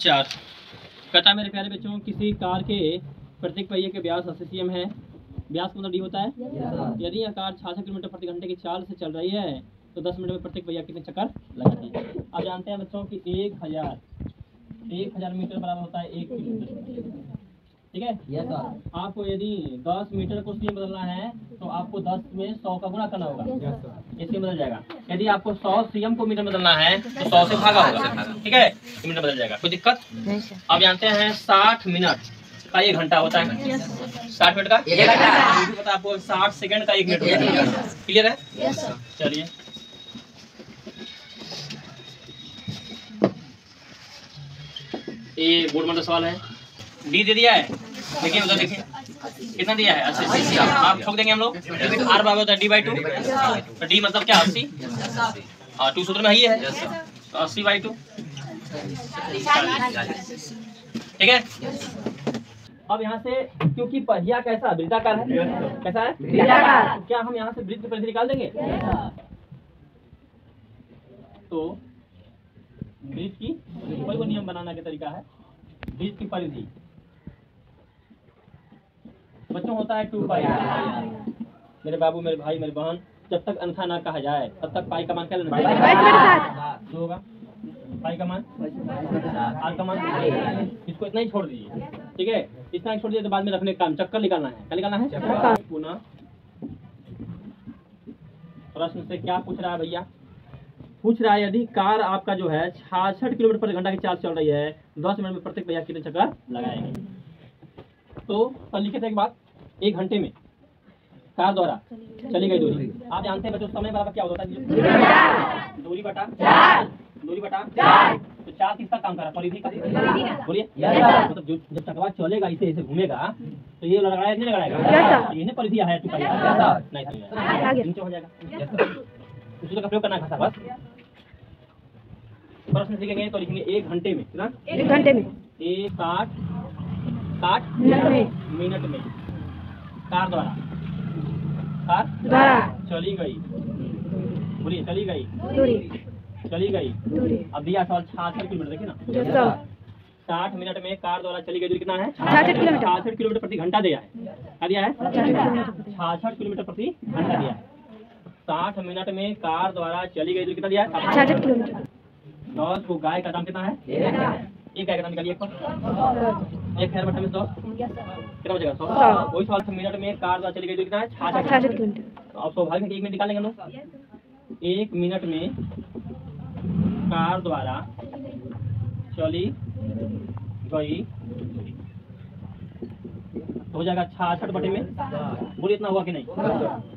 4। कहता है मेरे प्यारे बच्चों, किसी कार के प्रत्येक पहिए के व्यास 80 cm है। व्यास मतलब d होता है। यदि यह कार 66 किलोमीटर प्रति घंटे की चाल से चल रही है तो 10 मिनट में प्रत्येक पहिया कितने चक्कर लगाती है? आप जानते हैं बच्चों कि 1000 मीटर बराबर होता है 1 किलोमीटर। ठीक है yes, आपको यदि 10 मीटर को से बदलना है तो आपको 10 में 100 का गुणा करना होगा, इससे बदल जाएगा। यदि आपको 100 सीएम को मीटर बदलना है तो 100 से भागा होगा, ठीक है, मीटर बदल जाएगा। कोई दिक्कत? आप जानते हैं 60 मिनट का 1 घंटा होता है। 60 मिनट का 1 घंटा पता आपको 60 सेकंड का 1 मिनट। क्लियर है? चलिए ये बोर्ड में सवाल है, डी दे दिया है, देखिए उधर देखिए कितना दिया है 80। आप ठोक देंगे हम लोग। आर बाबा होता है d/2, तो d मतलब क्या 80 और 2 सूत्र में ही है तो 80/2, ठीक है। अब यहाँ से क्योंकि पहिया कैसा वृत्ताकार है, कैसा है वृत्ताकार, क्या हम यहाँ से वृत्त परिधि निकाल देंगे? तो वृत्त की कोई वो नियम बनाना का तरीका है, वृत्त की परिधि बच्चों होता है 2π। मेरे बाबू, मेरे भाई, मेरे बहन, जब तक अनथा ना कहा जाए तब तक पाई का मान क्या लेना होगा? पाई का मान आर का मान, इसको इतना ही छोड़ दीजिए, ठीक है, इतना ही छोड़ दीजिए तो बाद में रखने का काम चक्कर निकालना है। क्या निकालना है? पुनः प्रश्न से क्या पूछ रहा है भैया? पूछ रहा है यदि कार आपका जो है 66 किलोमीटर प्रति घंटा की चाल चल रही है 10 मिनट में प्रत्येक पहिया कितने चक्कर लगाएंगे? तो लिखित एक बात 1 घंटे में कार द्वारा चली गई दूरी। आप जानते हैं बच्चों समय बराबर क्या होता है? दूरी बटा चार। तो चार किसका काम कर रहा है? परिधि का। बोलिए, मतलब जब चक्का चलेगा इसे ऐसे घूमेगा तो ये लगाएगा नहीं लगाएगा, ये परिधि है नीचे हो जाएगा, उसका प्रयोग करना है बस। प्रश्न सीखेंगे तो लिखेंगे 1 घंटे में, ना 1 घंटे में 60 मिनट में कार द्वारा चली गई। अब दिया सवाल 66 किलोमीटर, देखिए ना 60 मिनट में कार द्वारा चली गई दूरी कितना है? 66 किलोमीटर प्रति घंटा दिया है। क्या दिया है? 66 किलोमीटर प्रति घंटा दिया है। 60 मिनट में कार द्वारा चली गई दूरी कितना दिया है? 66 किलोमीटर। 10 को गाय का दाम कितना है? 1 गाय का दाम निकालिए, एक खैर बट्टे में 100 कितना हो जाएगा? 100। वही सवाल 60 मिनट में कार द्वारा चली गई दूरी कितना है? 66 किलोमीटर। अब स्वाभाविक है कि 1 मिनट निकालेंगे हम लोग। 1 मिनट में कार द्वारा चली गई हो जाएगा 66 बटे में, बोलिए इतना हुआ कि नहीं?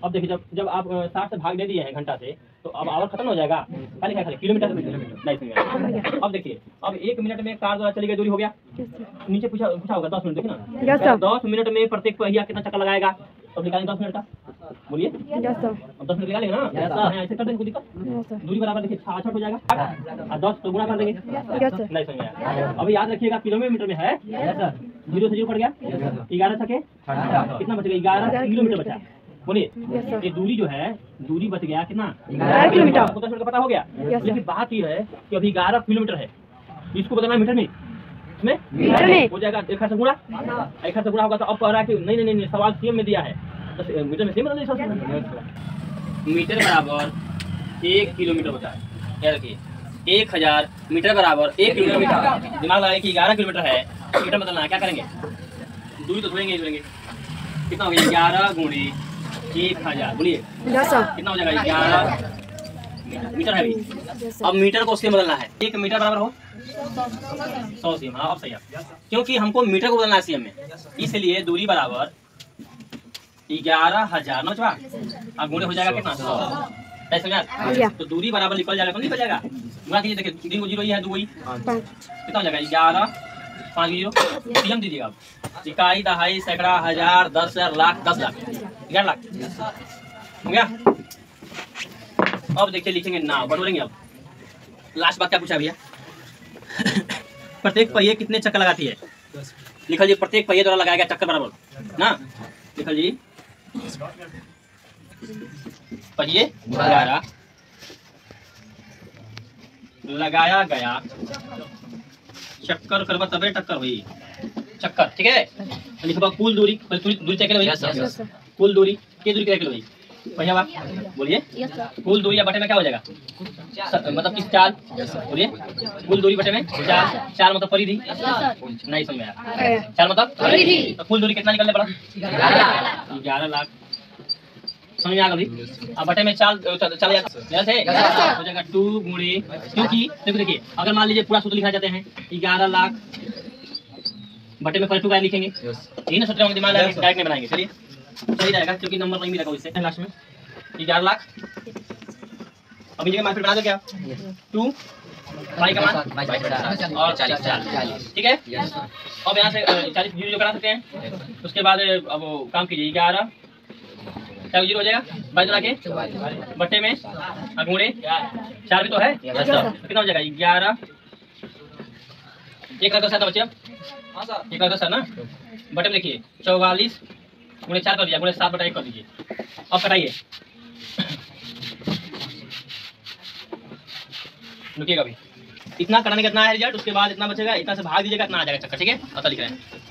अब देखिए जब आप 60 से भाग दे दिए हैं घंटा से तो अब आवर खत्म हो जाएगा, खाली क्या खाली किलोमीटर नहीं। अब देखिए अब 1 मिनट में कार द्वारा चली गई दूरी हो गया, नीचे पूछा होगा 10 मिनट, देखिए ना 10 मिनट में प्रत्येक पहिया कितना चक्कर लगाएगा? अब निकालेंगे 10 मिनट का, बोलिए 10 मिनट निकालेंगे ना, ऐसे कर देंगे दूरी बराबर देखिए 66 हो जाएगा, 10 तो गुणा कर देंगे, नहीं समझ आया। अब याद रखिएगा किलोमीटर में है, 0 से 0 पड़ गया, 11 सके कितना बच गया? 11 किलोमीटर बचा। बोलिए ये दूरी जो है दूरी बच गया कितना? 11 किलोमीटर। आपको 10 मिनट का पता हो गया, लेकिन बात ये है कि अभी 11 किलोमीटर है, इसको बदलना मीटर में, मीटर में हो जाएगा 1 से गुणा होगा। तो अब कह रहा है कि नहीं सवाल सीएम में दिया है, तो मीटर में सीएम मीटर बराबर 1 किलोमीटर होता है। याद रखिए 1000 मीटर बराबर 1 किलोमीटर। दिमाग लगाए कि 11 किलोमीटर है, मीटर बदलना है, क्या करेंगे? दूरी तो छोड़ेंगे। कितना हो गया 11 × 1000? बोलिए कितना हो जाएगा? 11 मीटर है। अब मीटर को सीएम बदलना है, 1 मीटर बराबर हो 100 सीएम। हाँ अब सही है, क्योंकि हमको मीटर को बदलना है सीएम में, इसलिए दूरी बराबर 11000 नौ चार अब गुणे हो जाएगा कितना? 100। तो दूरी बराबर निकल जाएगा गुणा कीजिए, देखिए 3 को 0 ही है, 2 ही कितना हो जाएगा? 11 5 0। सीएम दीजिएगा आप, इकाई दहाई सैकड़ा हजार 10,000 लाख 10,000 11 लाख हो गया। अब देखिए लिखेंगे ना बटोरेंगे। अब लास्ट बात क्या पूछा भैया? प्रत्येक पहिए कितने चक्कर लगाती है? लिखल जी प्रत्येक पहिए द्वारा लगाएगा चक्कर बराबर ना, लिखल जी पहिए द्वारा लगाया गया चक्कर करबा तबे टक्कर होई। चक्कर ठीक है, लिखबा कुल दूरी, थोड़ी दूरी तय करबा। यस सर, कुल दूरी की दूरी तय करबा भैया बात बोलिए। यस सर, कुल दूरी बटे में क्या हो जाएगा? मतलब कि 4 बोलिए, कुल दूरी बटे में 4। 4 मतलब परिधि नहीं समझ में आया, 4 मतलब परिधि। तो कुल दूरी कितना निकलने पड़ा? 11 लाख। समझ में आ गई? अब बटे में 4 हो जाएगा 2 गुणे, क्योंकि देखिए अगर मान लीजिए पूरा सूत्र लिखना चाहते हैं 11 लाख बटे में पलटू का लिखेंगे, यही ना सूत्र हम दिमाग में डायरेक्ट नहीं बनाएंगे। चलिए सही रहेगा क्योंकि नंबर नहीं मिलेगा इससे लास्ट में 11 लाख। अब ये मान फिर बना दो क्या 2 भाई का मान 22 और 40 ठीक है। अब यहां से 40 जीरो करा सकते हैं, उसके बाद अब काम कीजिए 11 क्या जीरो हो जाएगा 22 के बटे में गुणे 4 भी तो है, कितना हो जाएगा 11। एक रखा था बच्चे, अब एक रखा था ना बटे में देखिए 44 गुणे 4 कर दिया, गुणे 7 बटा 1 कर दीजिए। अब कटाइए, रुकिएगा अभी, इतना कराने का इतना है रिजल्ट, उसके बाद इतना बचेगा, इतना से भाग दीजिएगा, इतना आ जाएगा चक्कर। ठीक है, अतः लिख रहे हैं।